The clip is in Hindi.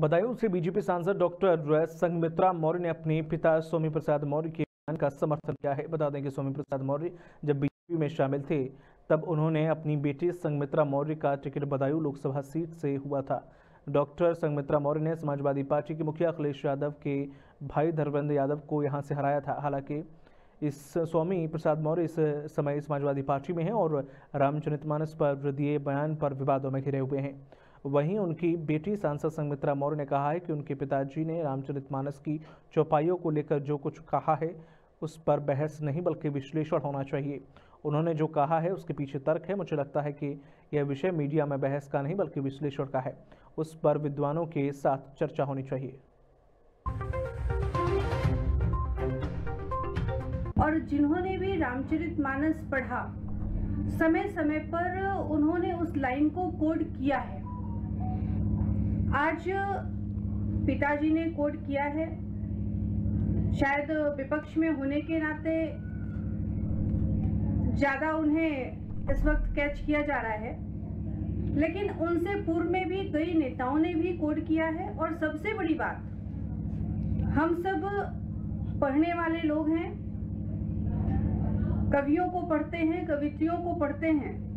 बदायूं से बीजेपी सांसद डॉक्टर संघमित्रा मौर्य ने अपने पिता स्वामी प्रसाद मौर्य के बयान का समर्थन किया है। बता दें कि स्वामी प्रसाद मौर्य जब बीजेपी में शामिल थे तब उन्होंने अपनी बेटी संघमित्रा मौर्य का टिकट बदायूं लोकसभा सीट से हुआ था। डॉक्टर संघमित्रा मौर्य ने समाजवादी पार्टी के मुखिया अखिलेश यादव के भाई धर्मेंद्र यादव को यहाँ से हराया था। हालांकि इस स्वामी प्रसाद मौर्य इस समय समाजवादी पार्टी में हैं और रामचरित मानस पर दिए बयान पर विवादों में घिरे हुए हैं। वहीं उनकी बेटी सांसद संघमित्रा मौर्य ने कहा है कि उनके पिताजी ने रामचरित मानस की चौपाइयों को लेकर जो कुछ कहा है उस पर बहस नहीं बल्कि विश्लेषण होना चाहिए। उन्होंने जो कहा है उसके पीछे तर्क है। मुझे लगता है कि यह विषय मीडिया में बहस का नहीं बल्कि विश्लेषण का है। उस पर विद्वानों के साथ चर्चा होनी चाहिए। और जिन्होंने भी रामचरित मानस पढ़ा, समय समय पर उन्होंने उस लाइन को कोट किया है। आज पिताजी ने कोट किया है, शायद विपक्ष में होने के नाते ज़्यादा उन्हें इस वक्त कैच किया जा रहा है, लेकिन उनसे पूर्व में भी कई नेताओं ने भी कोट किया है। और सबसे बड़ी बात, हम सब पढ़ने वाले लोग हैं, कवियों को पढ़ते हैं, कवित्रियों को पढ़ते हैं।